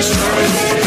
stronger,